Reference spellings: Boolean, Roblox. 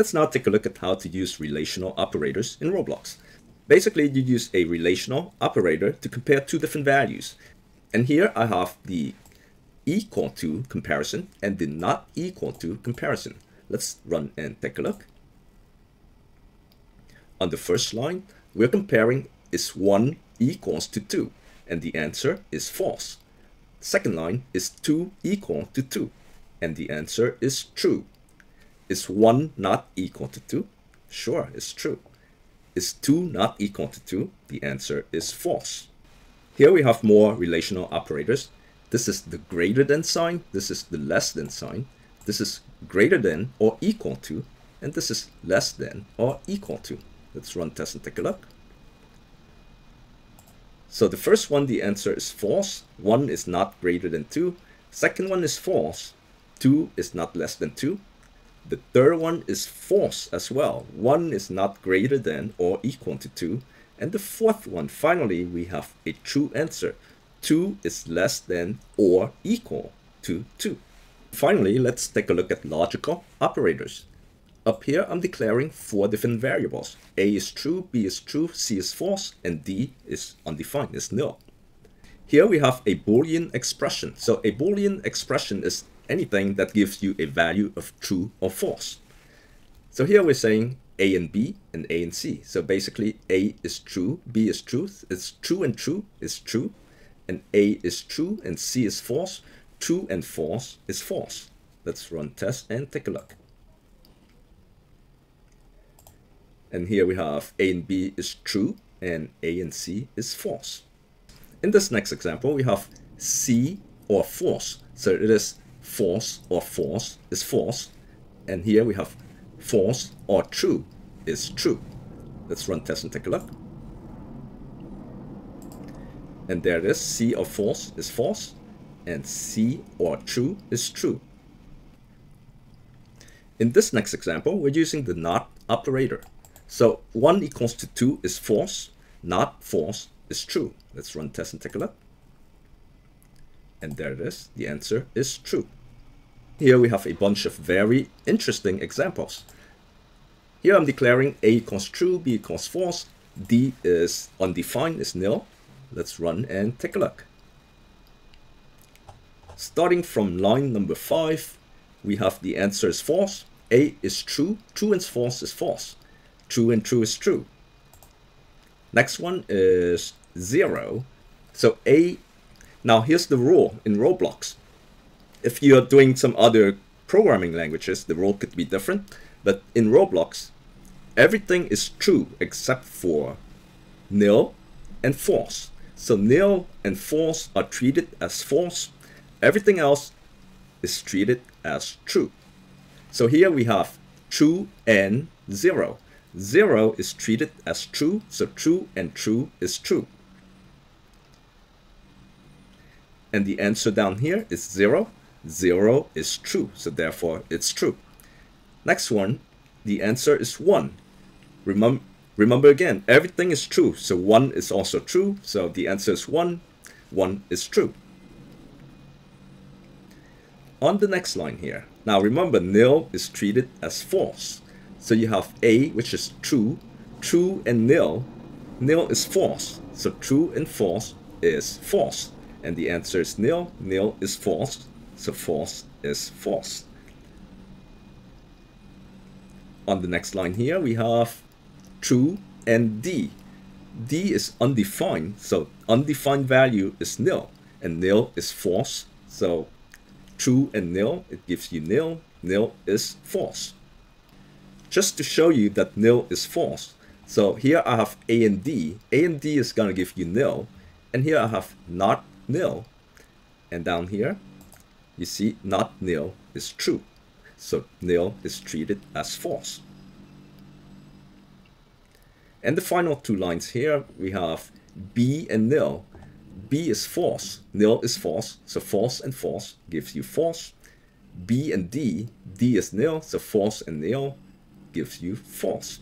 Let's now take a look at how to use relational operators in Roblox. Basically, you use a relational operator to compare two different values. And here I have the equal to comparison and the not equal to comparison. Let's run and take a look. On the first line, we're comparing is 1 equals to 2, and the answer is false. Second line is 2 equal to 2, and the answer is true. Is 1 not equal to 2? Sure, it's true. Is 2 not equal to 2? The answer is false. Here we have more relational operators. This is the greater than sign, this is the less than sign, this is greater than or equal to, and this is less than or equal to. Let's run test and take a look. So the first one, the answer is false. 1 is not greater than 2. Second one is false. 2 is not less than 2. The third one is false as well. 1 is not greater than or equal to 2. And the fourth one, finally, we have a true answer. 2 is less than or equal to 2. Finally, let's take a look at logical operators. Up here, I'm declaring 4 different variables. A is true, B is true, C is false, and D is undefined, is nil. Here we have a Boolean expression. So a Boolean expression is anything that gives you a value of true or false. So here we're saying A and B and A and C. So basically A is true, B is true, it's true and true is true, and A is true and C is false, true and false is false. Let's run test and take a look. And here we have A and B is true and A and C is false. In this next example, we have C or false. So it is false or false is false. And here we have false or true is true. Let's run test and take a look. And there it is. C or false is false. And C or true is true. In this next example, we're using the not operator. So 1 equals to 2 is false, not false is true. Let's run test and take a look. And there it is. The answer is true. Here we have a bunch of very interesting examples. Here I'm declaring A equals true, B equals false, D is undefined, is nil. Let's run and take a look. Starting from line number 5, we have the answer is false. A is true, true and false is false. True and true is true. Next one is 0. So A, now here's the rule in Roblox. If you're doing some other programming languages, the rule could be different. But in Roblox, everything is true except for nil and false. So nil and false are treated as false. Everything else is treated as true. So here we have true and 0. 0 is treated as true, so true and true is true. And the answer down here is 0. 0 is true, so therefore it's true. Next one, the answer is 1. Remember again, everything is true, so 1 is also true, so the answer is 1. 1 is true. On the next line here, now remember nil is treated as false. So you have A, which is true, true and nil. Nil is false. So true and false is false. And the answer is nil. Nil is false. So false is false. On the next line here, we have true and D. D is undefined. So undefined value is nil. And nil is false. So true and nil, it gives you nil. Nil is false. Just to show you that nil is false. So here I have A and D. A and D is going to give you nil. And here I have not nil. And down here, you see not nil is true. So nil is treated as false. And the final two lines here, we have B and nil. B is false. Nil is false. So false and false gives you false. B and D. D is nil. So false and nil gives you false.